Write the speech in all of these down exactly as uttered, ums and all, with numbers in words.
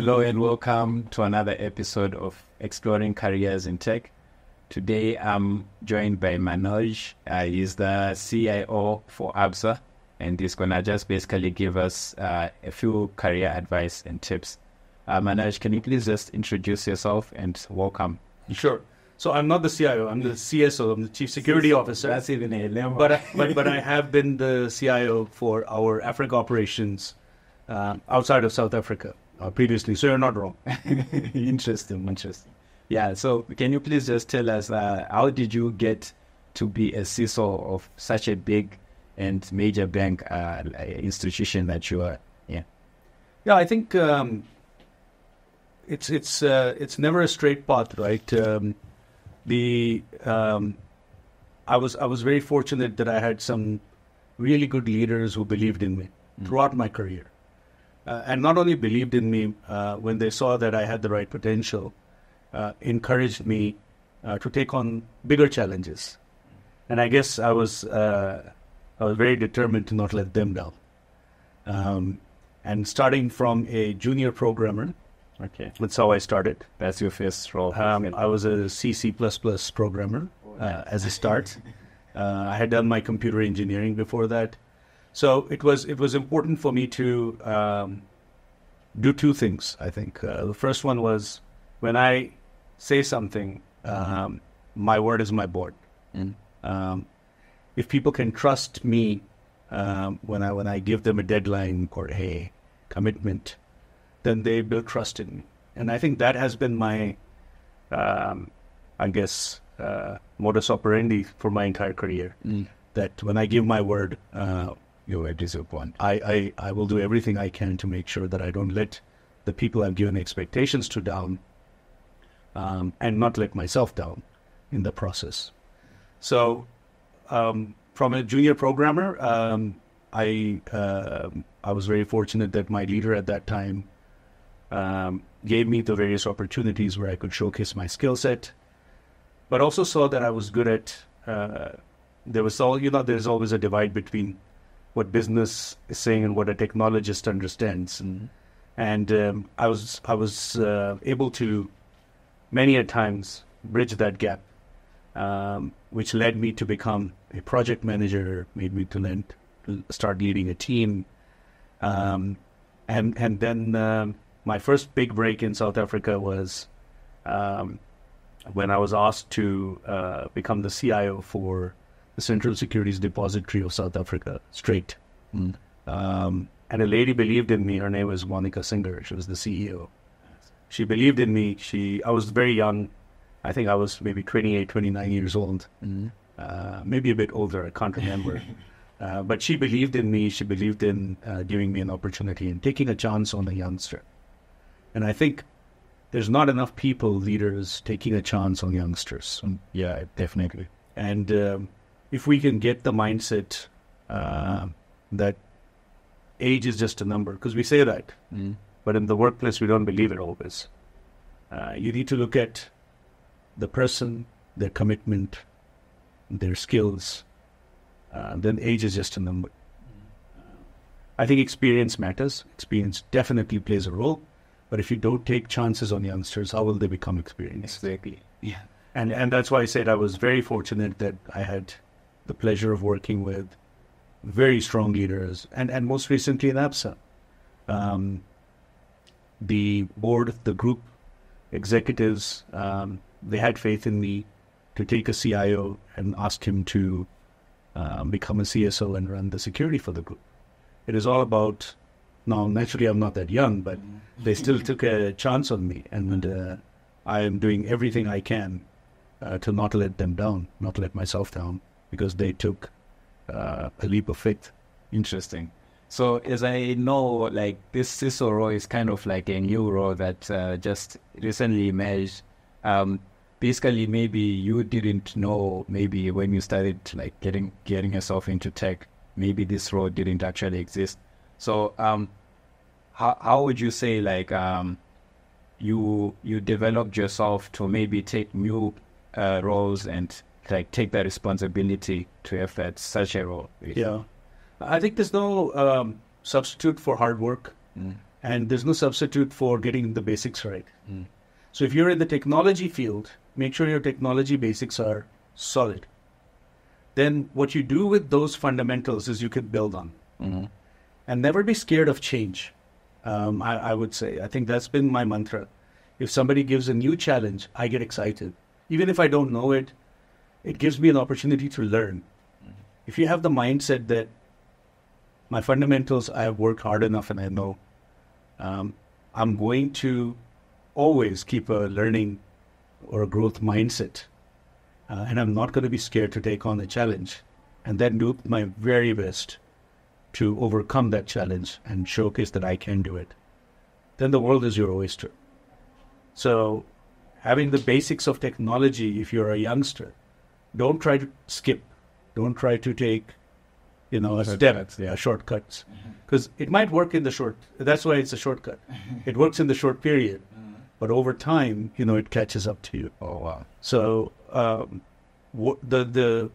Hello and welcome to another episode of Exploring Careers in Tech. Today I'm joined by Manoj. Uh, he's the C I O for ABSA, and he's going to just basically give us uh, a few career advice and tips. Uh, Manoj, can you please just introduce yourself and welcome? Sure. So I'm not the C I O, I'm the C S O, I'm the Chief Security Officer. That's even a name. But I, but, but I have been the C I O for our Africa operations uh, outside of South Africa. Uh, previously, so you're not wrong. Interesting, interesting. Yeah, so can you please just tell us, uh, how did you get to be a C I S O of such a big and major bank uh, institution that you are? Yeah, yeah. I think um, it's it's uh, it's never a straight path, right? Um, the um, I was I was very fortunate that I had some really good leaders who believed in me mm. throughout my career. Uh, and not only believed in me uh, when they saw that I had the right potential, uh, encouraged me uh, to take on bigger challenges. And I guess I was uh, I was very determined to not let them down. Um, and starting from a junior programmer, okay, that's how I started. That's your first role. Um, I was a C, C++ programmer oh, nice. uh, as a start. uh, I had done my computer engineering before that. So it was it was important for me to um, do two things, I think. Uh, the first one was, when I say something, um, my word is my bond. Mm. Um, if people can trust me um, when I when I give them a deadline or a commitment, then they build trust in me. And I think that has been my, um, I guess, uh, modus operandi for my entire career. Mm. That when I give my word, uh, you are disappointed. I, I, I will do everything I can to make sure that I don't let the people I've given expectations to down um, and not let myself down in the process. So um, from a junior programmer, um, I, uh, I was very fortunate that my leader at that time um, gave me the various opportunities where I could showcase my skill set, but also saw that I was good at, uh, there was all, you know, there's always a divide between what business is saying and what a technologist understands. Mm-hmm. And um, I was I was uh, able to, many a times, bridge that gap, um, which led me to become a project manager, made me to learn, to start leading a team. Um, and, and then um, my first big break in South Africa was um, when I was asked to uh, become the C I O for the Central Securities Depository of South Africa, straight. Mm. Um, and a lady believed in me. Her name was Monica Singer. She was the C E O. She believed in me. She, I was very young. I think I was maybe twenty-eight, twenty-nine years old, mm. uh, maybe a bit older. I can't remember. uh, but she believed in me. She believed in uh, giving me an opportunity and taking a chance on a youngster. And I think there's not enough people, leaders, taking a chance on youngsters. Mm. Yeah, definitely. And Um, if we can get the mindset uh, that age is just a number, because we say that, mm. but in the workplace, we don't believe it always. Uh, you need to look at the person, their commitment, their skills, uh, then age is just a number. Mm. I think experience matters. Experience definitely plays a role, but if you don't take chances on youngsters, how will they become experienced? Exactly. Yeah. And, and that's why I said I was very fortunate that I had the pleasure of working with very strong leaders, and, and most recently in ABSA. Um, the board, the group executives, um, they had faith in me to take a C I O and ask him to um, become a C S O and run the security for the group. It is all about, now naturally I'm not that young, but they still took a chance on me, and uh, I am doing everything I can uh, to not let them down, not let myself down, because they took uh, a leap of faith. Interesting. So as I know, like this C I S O role is kind of like a new role that uh, just recently emerged. Um, basically, maybe you didn't know, maybe when you started like getting getting yourself into tech, maybe this role didn't actually exist. So um, how, how would you say like um, you, you developed yourself to maybe take new uh, roles and like take that responsibility to have that such a role? Yeah, I think there's no um, substitute for hard work. Mm. And there's no substitute for getting the basics right. Mm. So if you're in the technology field, make sure your technology basics are solid. Then what you do with those fundamentals is you can build on. Mm-hmm. And never be scared of change, um, I, I would say. I think that's been my mantra. If somebody gives a new challenge, I get excited. Even if I don't know it, it gives me an opportunity to learn. Mm-hmm. If you have the mindset that my fundamentals, I have worked hard enough and I know, um, I'm going to always keep a learning or a growth mindset. Uh, and I'm not going to be scared to take on the challenge, and then do my very best to overcome that challenge and showcase that I can do it. Then the world is your oyster. So having the basics of technology, if you're a youngster, don't try to skip. Don't try to take, you know, a shortcuts. step, yeah, shortcuts. Because mm-hmm. it might work in the short, that's why it's a shortcut. It works in the short period. But over time, you know, it catches up to you. Oh, wow. So um, w- the, the,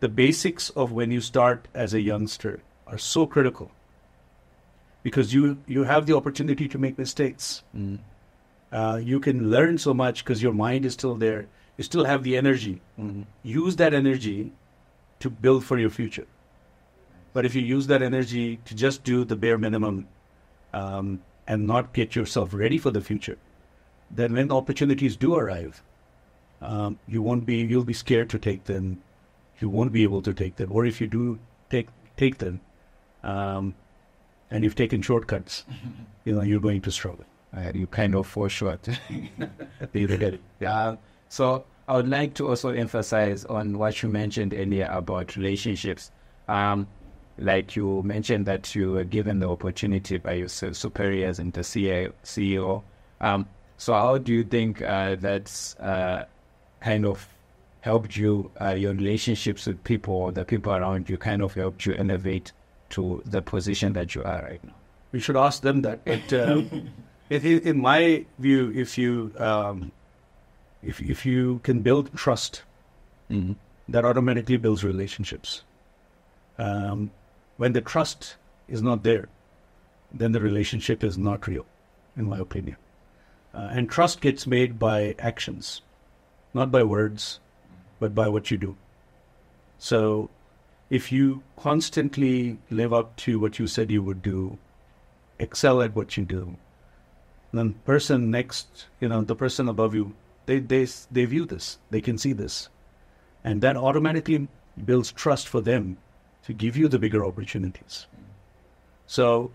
the basics of when you start as a youngster are so critical because you, you have the opportunity to make mistakes. Mm. Uh, you can learn so much because your mind is still there. You still have the energy. Mm-hmm. Use that energy to build for your future. But if you use that energy to just do the bare minimum um, and not get yourself ready for the future, then when opportunities do arrive, um, you won't be, you'll be scared to take them. You won't be able to take them. Or if you do take, take them, um, and you've taken shortcuts, you know, you're going to struggle. Uh, you kind of fall short. Yeah. So I would like to also emphasize on what you mentioned earlier about relationships. Um, like you mentioned that you were given the opportunity by your superiors and the C I O. Um, So how do you think uh, that's uh, kind of helped you, uh, your relationships with people, or the people around you, kind of helped you elevate to the position that you are right now? We should ask them that. But uh, it, in my view, if you um, if if you can build trust, mm-hmm. that automatically builds relationships. Um, when the trust is not there, then the relationship is not real, in my opinion. Uh, and trust gets made by actions, not by words, but by what you do. So if you constantly live up to what you said you would do, excel at what you do, then the person next, you know, the person above you, they, they, they view this, they can see this. And that automatically builds trust for them to give you the bigger opportunities. So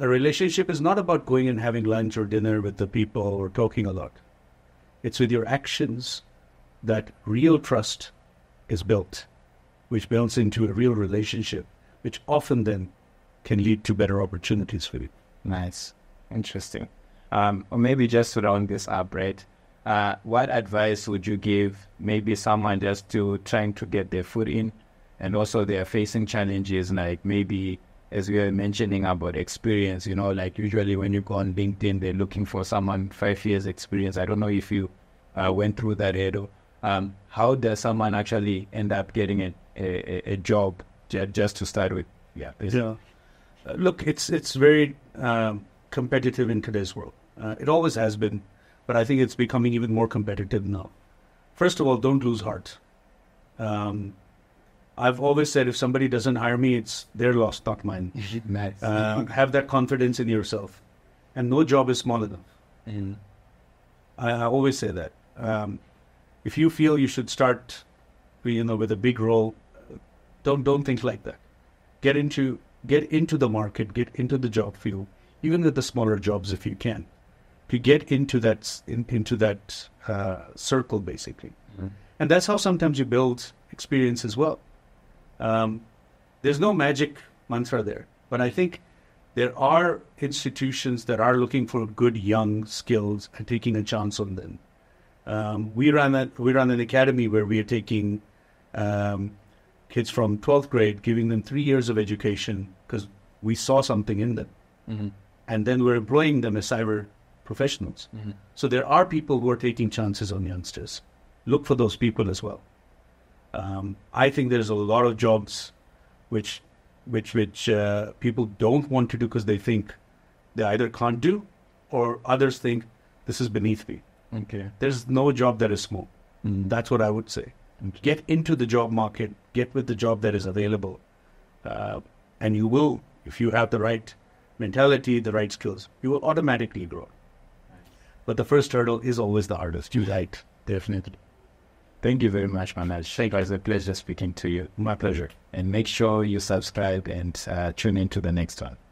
a relationship is not about going and having lunch or dinner with the people or talking a lot. It's with your actions that real trust is built, which builds into a real relationship, which often then can lead to better opportunities for you. Nice. Interesting. Um, or maybe just to round this up, right? Uh, what advice would you give maybe someone just to trying to get their foot in, and also they are facing challenges like maybe, as we were mentioning about experience, you know, like usually when you go on LinkedIn, they're looking for someone five years experience. I don't know if you uh, went through that, Edo. Um, how does someone actually end up getting a, a, a job just to start with? Yeah. yeah. Uh, look, it's, it's very um, competitive in today's world. Uh, it always has been, but I think it's becoming even more competitive now. First of all, don't lose heart. Um, I've always said, if somebody doesn't hire me, it's their loss, not mine. Nice. Uh, have that confidence in yourself. And no job is small enough. Mm. I, I always say that. Um, if you feel you should start, you know, with a big role, don't don't think like that. Get into get into the market, get into the job field, even with the smaller jobs if you can, to get into that in, into that uh, circle basically. Mm. And that's how sometimes you build experience as well. Um, there's no magic mantra there, but I think there are institutions that are looking for good young skills and taking a chance on them. Um, we run a, we run an academy where we are taking um, kids from twelfth grade, giving them three years of education because we saw something in them, mm-hmm. and then we're employing them as cyber professionals. Mm-hmm. So there are people who are taking chances on youngsters. Look for those people as well. Um, I think there's a lot of jobs which which, which uh, people don't want to do because they think they either can't do, or others think this is beneath me. Okay. There's no job that is small. Mm. That's what I would say. Okay. Get into the job market, get with the job that is available. Uh, and you will, if you have the right mentality, the right skills, you will automatically grow. But the first hurdle is always the hardest. You're right. Definitely. Thank you very much, Manoj. Thank you. It was a pleasure speaking to you. My pleasure. And make sure you subscribe and uh, tune in to the next one.